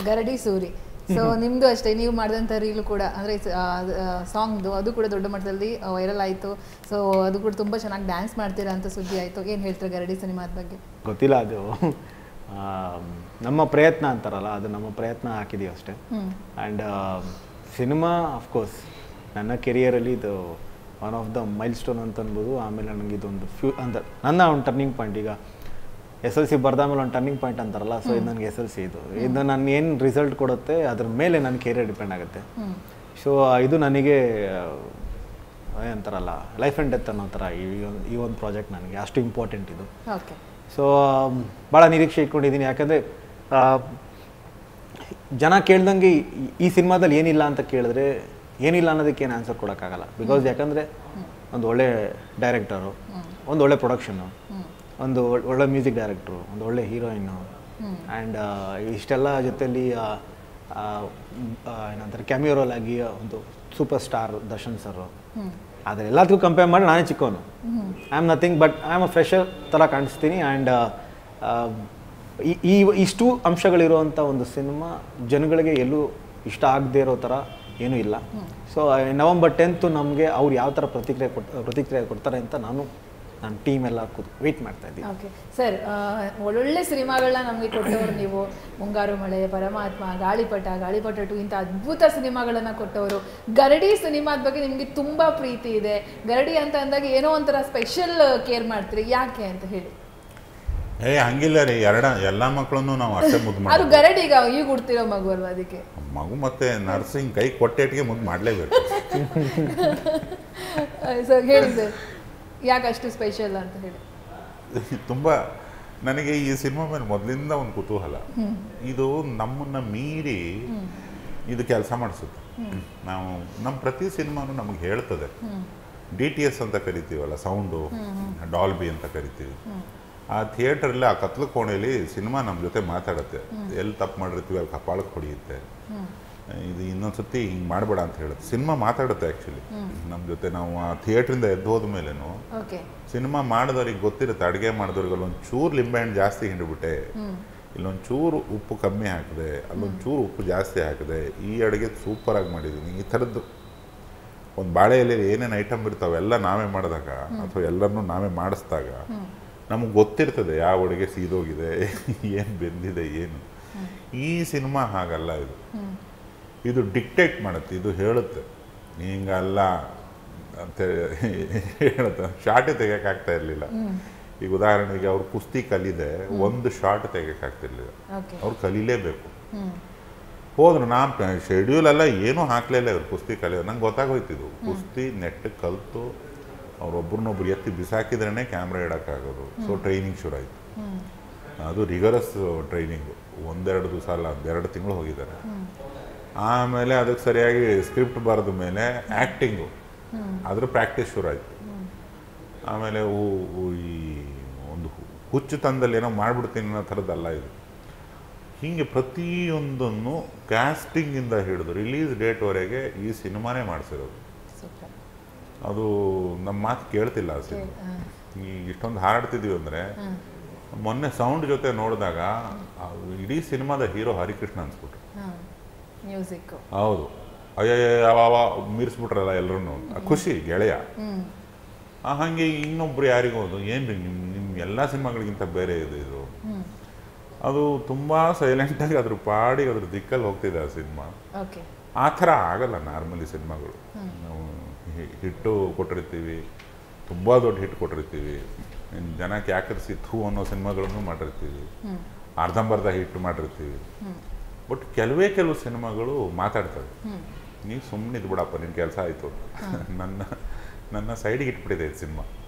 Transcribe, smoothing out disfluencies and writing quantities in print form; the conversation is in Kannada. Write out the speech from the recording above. Garadi Suri. So Nimdu ashte neevu madidanta reelu kuda andre song adu kuda dodda mattadalli viral aitu. So adu kuda tumba chenaagi dance maartira anta suddi aitu. Yen heltira Garadi cinema ad bagge? Gottilla adu namma prayatna antaralla adu namma prayatna hakidivu ashte. And cinema of course nanna career alli idu one of the milestone anta anbodu. Aamele nange idondu few anta nanna on turning point iga SLC ಬರ್ದಾಮೇಲೆ ಒಂದು ಟರ್ನಿಂಗ್ ಪಾಯಿಂಟ್ ಅಂತಾರಲ್ಲ ಸೊ ಇದು ನನಗೆ SLC ಇದು ನಾನು ಏನು ರಿಸಲ್ಟ್ ಕೊಡುತ್ತೆ ಅದರ ಮೇಲೆ ನನ್ನ ಕೆರಿಯರ್ ಡಿಪೆಂಡ್ ಆಗುತ್ತೆ ಸೊ ಇದು ನನಗೆ ಏನಂತಾರಲ್ಲ ಲೈಫ್ ಆ್ಯಂಡ್ ಡೆತ್ ಅನ್ನೋ ಥರ ಈ ಒಂದು ಪ್ರಾಜೆಕ್ಟ್ ನನಗೆ ಅಷ್ಟು ಇಂಪಾರ್ಟೆಂಟ್ ಇದು ಓಕೆ ಸೊ ಭಾಳ ನಿರೀಕ್ಷೆ ಇಟ್ಕೊಂಡಿದ್ದೀನಿ ಯಾಕಂದರೆ ಜನ ಕೇಳ್ದಂಗೆ ಈ ಸಿನಿಮಾದಲ್ಲಿ ಏನಿಲ್ಲ ಅಂತ ಕೇಳಿದ್ರೆ ಏನಿಲ್ಲ ಅನ್ನೋದಕ್ಕೆ ಏನು ಆನ್ಸರ್ ಕೊಡೋಕ್ಕಾಗಲ್ಲ ಬಿಕಾಸ್ ಯಾಕಂದರೆ ಒಂದು ಒಳ್ಳೆ ಡೈರೆಕ್ಟರು ಒಂದು ಒಳ್ಳೆ ಪ್ರೊಡಕ್ಷನು ಒಂದು ಒಳ್ಳೆ ಮ್ಯೂಸಿಕ್ ಡೈರೆಕ್ಟ್ರು ಒಂದು ಒಳ್ಳೆ ಹೀರೋಯಿನ್ ಆ್ಯಂಡ್ ಇಷ್ಟೆಲ್ಲ ಜೊತೆಯಲ್ಲಿ ಏನಂತಾರೆ ಕ್ಯಾಮಿಯೋ ರೋಲ್ ಆಗಿ ಒಂದು ಸೂಪರ್ ಸ್ಟಾರ್ ದರ್ಶನ್ ಸರ್ ಆದರೆ ಎಲ್ಲದಕ್ಕೂ ಕಂಪೇರ್ ಮಾಡಿ ನಾನೇ ಚಿಕ್ಕವನು I am nothing but I am a fresher ಥರ ಕಾಣಿಸ್ತೀನಿ ಆ್ಯಂಡ್ ಈ ಇಷ್ಟು ಅಂಶಗಳಿರುವಂಥ ಒಂದು ಸಿನಿಮಾ ಜನಗಳಿಗೆ ಎಲ್ಲೂ ಇಷ್ಟ ಆಗದೇ ಇರೋ ಥರ ಏನೂ ಇಲ್ಲ ಸೊ ನವೆಂಬರ್ 10 ನಮಗೆ ಅವ್ರು ಯಾವ ಥರ ಪ್ರತಿಕ್ರಿಯೆ ಕೊಡ್ತಾರೆ ಅಂತ ನಾನು ಟೀಮ್ ಎಲ್ಲ ವೇಟ್ ಮಾಡ್ತಾ ಇದ್ದೀನಿ ಓಕೆ ಸರ್ ಒಳ್ಳೊಳ್ಳೆ ಸಿನಿಮಾಗಳನ್ನ ನಮಗೆ ಕೊಟ್ಟವರು ನೀವು ಮುಂಗಾರು ಮಳೆ ಪರಮಾತ್ಮ ಗಾಳಿಪಟ 2 ಇಂಥ ಅದ್ಭುತ ಸಿನಿಮಾಗಳನ್ನು ಕೊಟ್ಟವರು ಗರಡಿ ಸಿನಿಮಾದ ಬಗ್ಗೆ ನಿಮಗೆ ತುಂಬ ಪ್ರೀತಿ ಇದೆ ಗರಡಿ ಅಂತ ಅಂದಾಗ ಏನೋ ಒಂಥರ ಸ್ಪೆಷಲ್ ಕೇರ್ ಮಾಡ್ತೀರಿ ಯಾಕೆ ಅಂತ ಹೇಳಿ ಏ ಹಂಗಿಲ್ಲ ರೀ ಎಲ್ಲ ಮಕ್ಕಳನ್ನು ನಾವು ಅಷ್ಟೇ ಮುದ್ದು ಮಾಡಿ ಅದು ಗರಡಿಗ ಈಗ ಹುಡ್ತಿರೋ ಮಗು ಅಲ್ವಾ ಅದಕ್ಕೆ ಮಗು ಮತ್ತೆ ನರ್ಸಿಂಗ್ ಕೈ ಕೊಟ್ಟೆಟ್ಟಿಗೆ ಮುದ್ದು ಮಾಡಲೇಬೇಕು ಸರ್ ಹೇಳಿ ಸರ್ ಯಾಕೆ ಅಷ್ಟು ಸ್ಪೆಷಲ್ ಅಂತ ಹೇಳಿ ತುಂಬ ನನಗೆ ಈ ಸಿನಿಮಾ ಮೇಲೆ ಮೊದಲಿಂದ ಒಂದು ಕುತೂಹಲ ಇದು ನಮ್ಮನ್ನು ಮೀರಿ ಇದು ಕೆಲಸ ಮಾಡಿಸುತ್ತೆ ನಾವು ನಮ್ಮ ಪ್ರತಿ ಸಿನಿಮಾನು ನಮಗೆ ಹೇಳ್ತದೆ DTS ಅಂತ ಕರಿತೀವಲ್ಲ ಸೌಂಡು ಡಾಲ್ಬಿ ಅಂತ ಕರಿತೀವಿ ಆ ಥಿಯೇಟ್ರಲ್ಲಿ ಆ ಕತ್ಲು ಕೋಣೆಯಲ್ಲಿ ಸಿನಿಮಾ ನಮ್ಮ ಜೊತೆ ಮಾತಾಡುತ್ತೆ ಎಲ್ಲಿ ತಪ್ಪು ಮಾಡಿರ್ತೀವಿ ಅಲ್ಲಿ ಕಪಾಳಕ್ಕೆ ಹೊಡೆಯುತ್ತೆ ಇದು ಇನ್ನೊಂದ್ಸತಿ ಹಿಂಗೆ ಮಾಡಬೇಡ ಅಂತ ಹೇಳುತ್ತೆ ಸಿನಿಮಾ ಮಾತಾಡುತ್ತೆ ಆ್ಯಕ್ಚುಲಿ ನಮ್ಮ ಜೊತೆ ನಾವು ಆ ಥಿಯೇಟ್ರಿಂದ ಎದ್ದು ಹೋದ್ಮೇಲೇನು ಸಿನಿಮಾ ಮಾಡಿದವ್ರಿಗೆ ಗೊತ್ತಿರುತ್ತೆ ಅಡುಗೆ ಮಾಡಿದವ್ರಿಗೆ ಅಲ್ಲೊಂದು ಚೂರು ಲಿಂಬೆಹಣ್ಣು ಜಾಸ್ತಿ ಹಿಂಡ್ಬಿಟ್ಟೆ ಇಲ್ಲೊಂದು ಚೂರು ಉಪ್ಪು ಕಮ್ಮಿ ಹಾಕಿದೆ ಅಲ್ಲೊಂದು ಚೂರು ಉಪ್ಪು ಜಾಸ್ತಿ ಹಾಕಿದೆ ಈ ಅಡುಗೆ ಸೂಪರಾಗಿ ಮಾಡಿದ್ದೀನಿ ಈ ಥರದ್ದು ಒಂದು ಬಾಳೆಯಲ್ಲಿ ಏನೇನು ಐಟಮ್ ಇರ್ತಾವೆಲ್ಲ ನಾವೇ ಮಾಡಿದಾಗ ಅಥವಾ ಎಲ್ಲರನ್ನೂ ನಾವೇ ಮಾಡಿಸಿದಾಗ ನಮಗೆ ಗೊತ್ತಿರ್ತದೆ ಯಾವ ಅಡುಗೆ ಸೀದೋಗಿದೆ ಏನು ಬೆಂದಿದೆ ಏನು ಈ ಸಿನಿಮಾ ಹಾಗಲ್ಲ ಇದು ಇದು ಡಿಕ್ಟೇಟ್ ಮಾಡುತ್ತೆ ಇದು ಹೇಳುತ್ತೆ ಹಿಂಗಲ್ಲ ಅಂತ ಹೇಳುತ್ತೆ ಶಾರ್ಟೇ ತೆಗಿಯೋಕ್ಕಾಗ್ತಾ ಇರಲಿಲ್ಲ ಈಗ ಉದಾಹರಣೆಗೆ ಅವ್ರು ಕುಸ್ತಿ ಕಲಿದೆ ಒಂದು ಶಾರ್ಟ್ ತೆಗಿಯೋಕ್ಕಾಗ್ತಿರ್ಲಿಲ್ಲ ಅವ್ರು ಕಲೀಲೇಬೇಕು ಹೋದ್ರು ನಾನು ಶೆಡ್ಯೂಲೆಲ್ಲ ಏನೂ ಹಾಕಲಿಲ್ಲ ಇವ್ರು ಕುಸ್ತಿ ಕಲಿಯೋದು ನಂಗೆ ಗೊತ್ತಾಗೋಯ್ತಿದ್ದು ಕುಸ್ತಿ ನೆಟ್ಟು ಕಲಿತು ಅವ್ರೊಬ್ರನ್ನೊಬ್ರು ಎತ್ತಿ ಬಿಸಾಕಿದ್ರೇ ಕ್ಯಾಮ್ರಾ ಇಡೋಕ್ಕಾಗೋದು ಸೊ ಟ್ರೈನಿಂಗ್ ಶುರು ಆಯಿತು ಅದು ರಿಗರಸ್ ಟ್ರೈನಿಂಗು 1-2 ದಿವಸ ಅಲ್ಲ 2 ತಿಂಗಳು ಹೋಗಿದ್ದಾರೆ ಆಮೇಲೆ ಅದಕ್ಕೆ ಸರಿಯಾಗಿ ಸ್ಕ್ರಿಪ್ಟ್ ಬರೆದ ಮೇಲೆ ಆ್ಯಕ್ಟಿಂಗು ಅದ್ರ ಪ್ರಾಕ್ಟೀಸ್ ಶುರು ಆಯಿತು ಆಮೇಲೆ ಈ ಒಂದು ಹುಚ್ಚುತನದಲ್ಲಿ ಏನೋ ಮಾಡಿಬಿಡ್ತೀನಿ ಅನ್ನೋ ಥರದ್ದಲ್ಲ ಇದು ಹೀಗೆ ಪ್ರತಿಯೊಂದನ್ನು ಕ್ಯಾಸ್ಟಿಂಗಿಂದ ಹಿಡಿದು ರಿಲೀಸ್ ಡೇಟ್ವರೆಗೆ ಈ ಸಿನಿಮಾನೇ ಮಾಡಿಸಿರೋದು ಅದು ನಮ್ಮ ಮಾತು ಕೇಳ್ತಿಲ್ಲ ಆ ಸಿನಿಮಾ ಈ ಇಷ್ಟೊಂದು ಹಾರಾಡ್ತಿದ್ದೀವಿ ಅಂದರೆ ಮೊನ್ನೆ ಸೌಂಡ್ ಜೊತೆ ನೋಡಿದಾಗ ಇಡೀ ಸಿನಿಮಾದ ಹೀರೋ ಹರಿಕೃಷ್ಣ ಅನ್ಸ್ಬಿಟ್ರು ಹೌದು ಅಯ್ಯ ಮೀರಿಸ್ಬಿಟ್ರಲ್ಲ ಎಲ್ಲರೂ ಖುಷಿ ಗೆಳೆಯ ಹಾಗೆ ಇನ್ನೊಬ್ರು ಯಾರಿಗೂ ಅದು ಏನ್ರಿ ನಿಮ್ಮ ಎಲ್ಲ ಸಿನಿಮಾಗಳಿಗಿಂತ ಬೇರೆ ಇದೆ ಇದು ಅದು ತುಂಬಾ ಸೈಲೆಂಟಾಗಿ ಅದ್ರ ಪಾಡಿ ಅದ್ರ ದಿಕ್ಕಲ್ಲಿ ಹೋಗ್ತಿದೆ ಆ ಸಿನಿಮಾ ಆ ಥರ ಆಗಲ್ಲ ನಾರ್ಮಲಿ ಸಿನಿಮಾಗಳು ನಾವು ಹಿಟ್ಟು ಕೊಟ್ಟಿರ್ತೀವಿ ತುಂಬ ದೊಡ್ಡ ಹಿಟ್ ಕೊಟ್ಟಿರ್ತೀವಿ ಜನಕ್ಕೆ ಯಾಕರಿಸಿ ಥೂ ಅನ್ನೋ ಸಿನಿಮಾಗಳನ್ನು ಮಾಡಿರ್ತೀವಿ ಅರ್ಧಂಬರ್ಧ ಹಿಟ್ಟು ಮಾಡಿರ್ತೀವಿ ಬಟ್ ಕೆಲವು ಸಿನಿಮಾಗಳು ಮಾತಾಡ್ತವೆ ನೀವು ಸುಮ್ಮನೆ ಇದ್ಬಿಡಪ್ಪ ನಿನ್ನ ಕೆಲಸ ಆಯಿತು ನನ್ನ ಸೈಡಿಗೆ ಇಟ್ಬಿಟ್ಟಿದೆ ಸಿನಿಮಾ